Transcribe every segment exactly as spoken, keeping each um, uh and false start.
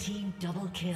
Red team double kill.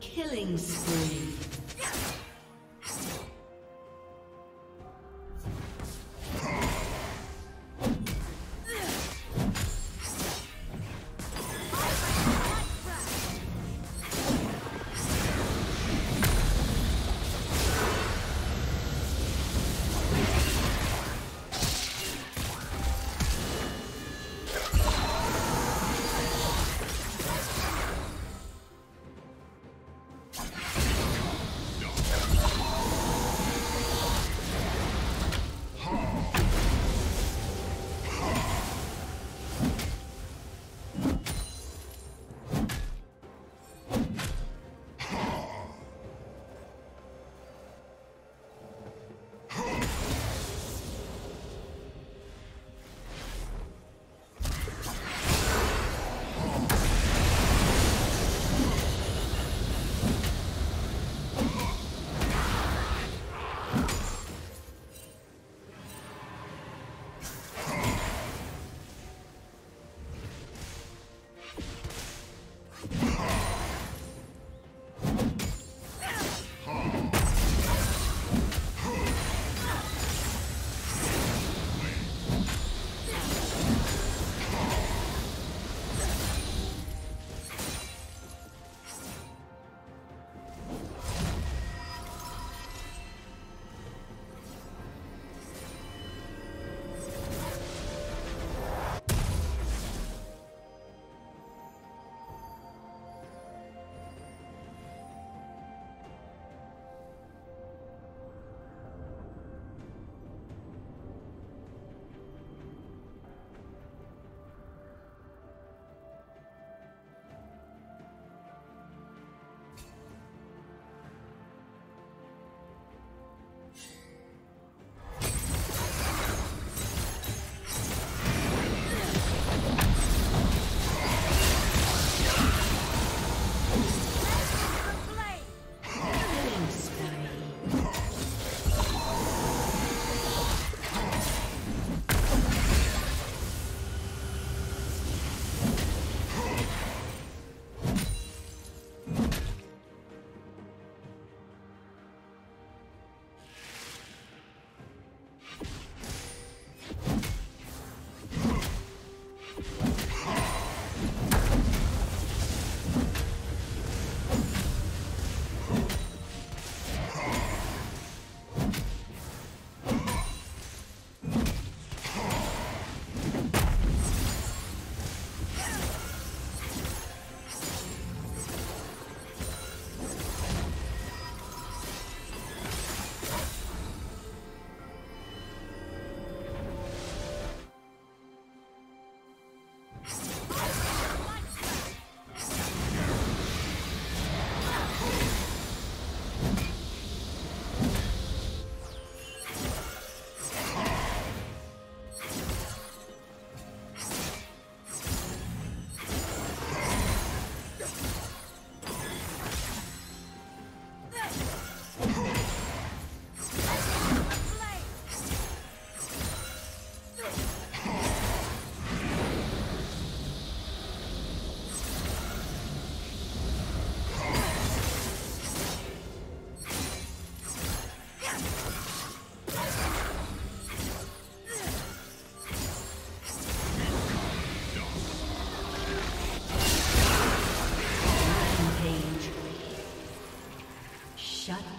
Killing spree.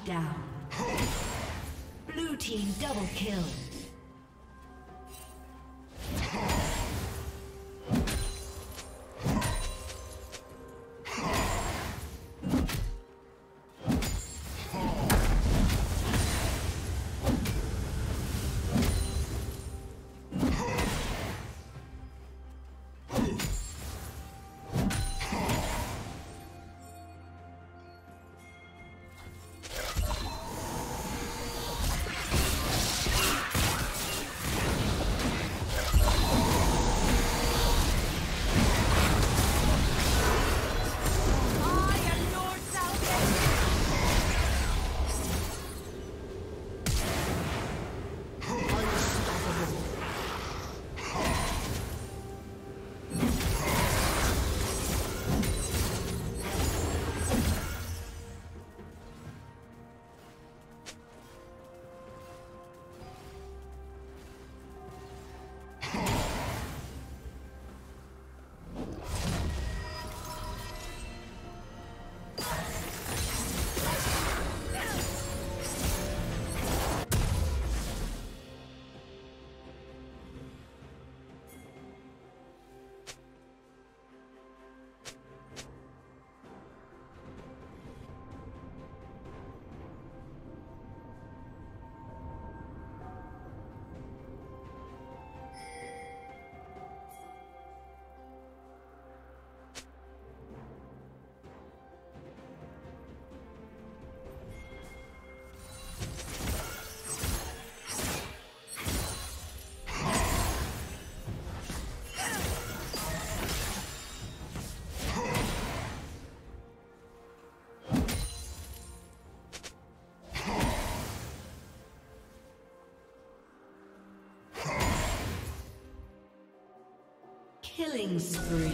down. Blue team double kill. Killing spree.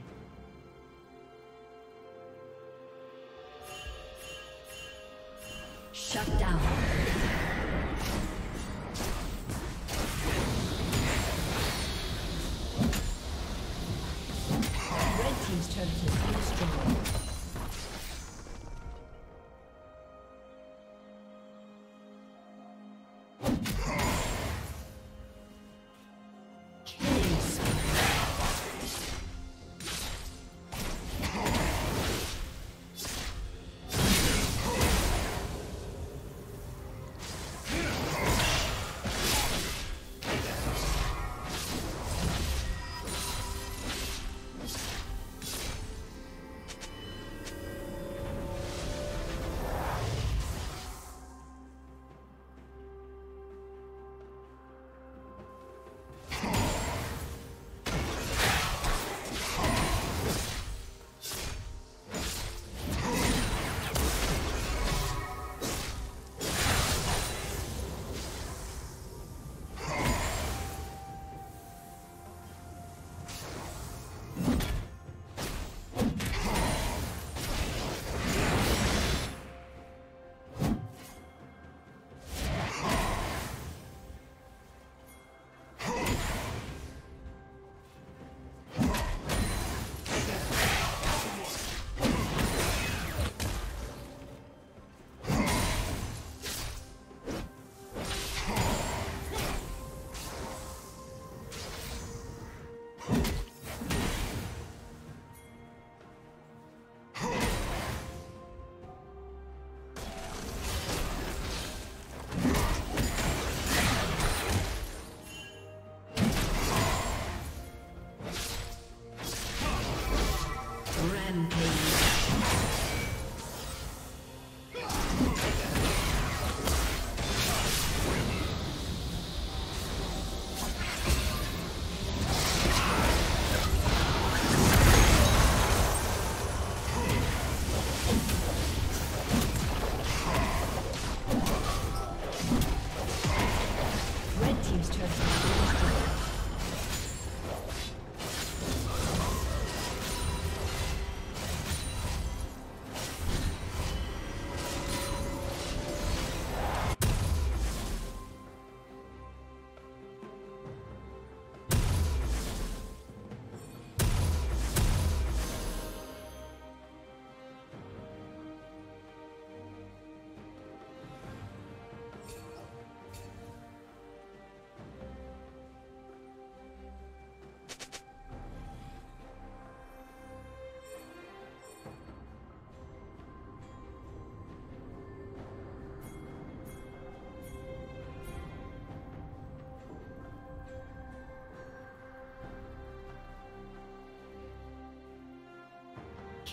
Shut down. Red team's turret is destroyed.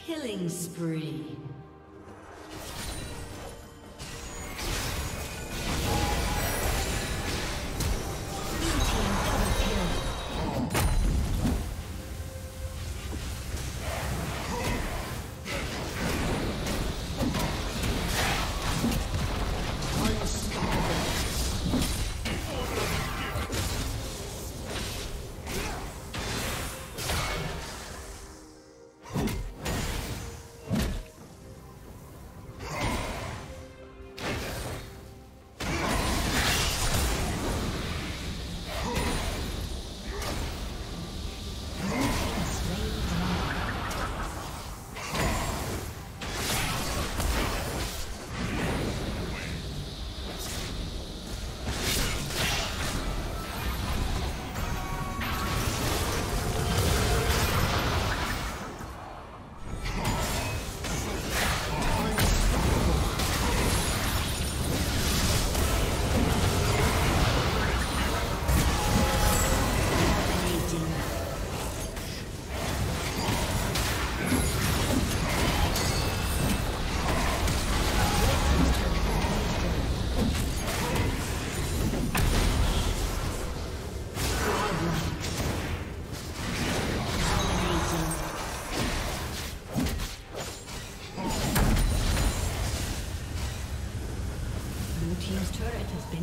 Killing spree.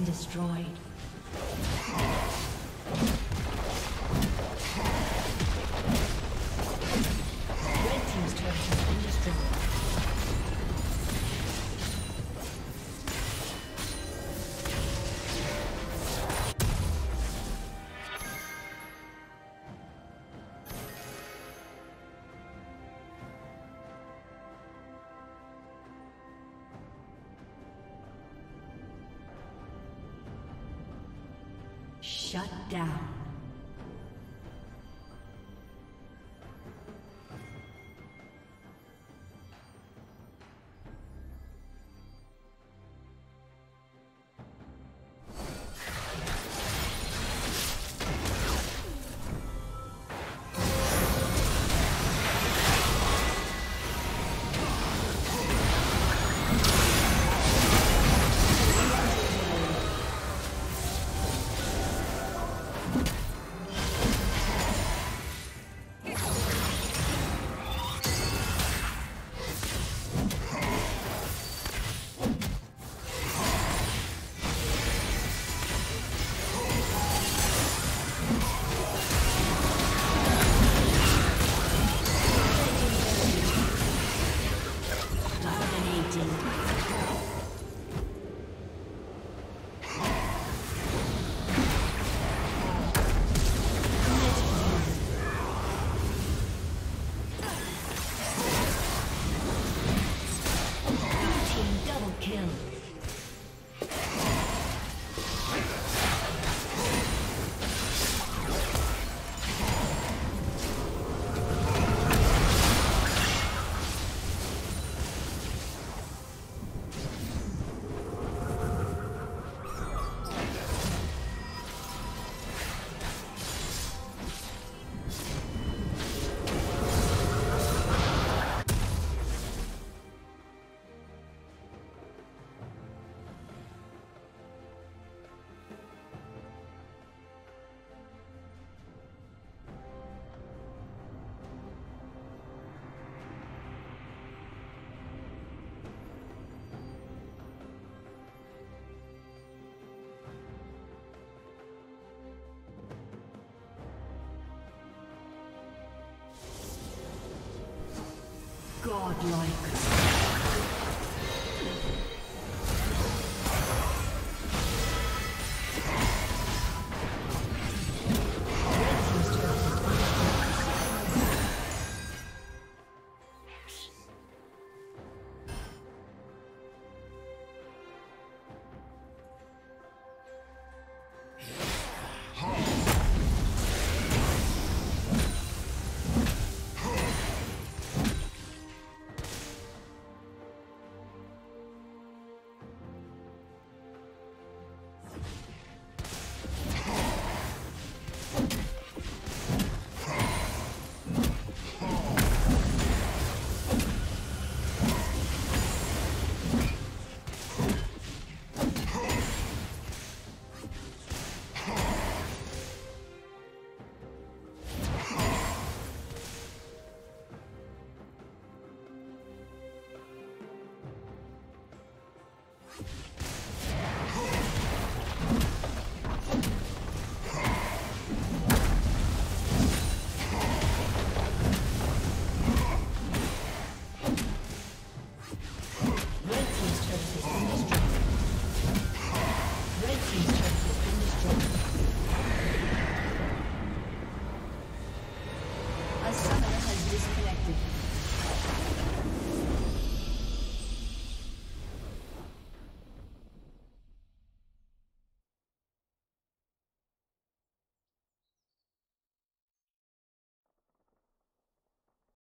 Destroyed. Red team's turret has been shut down. Godlike.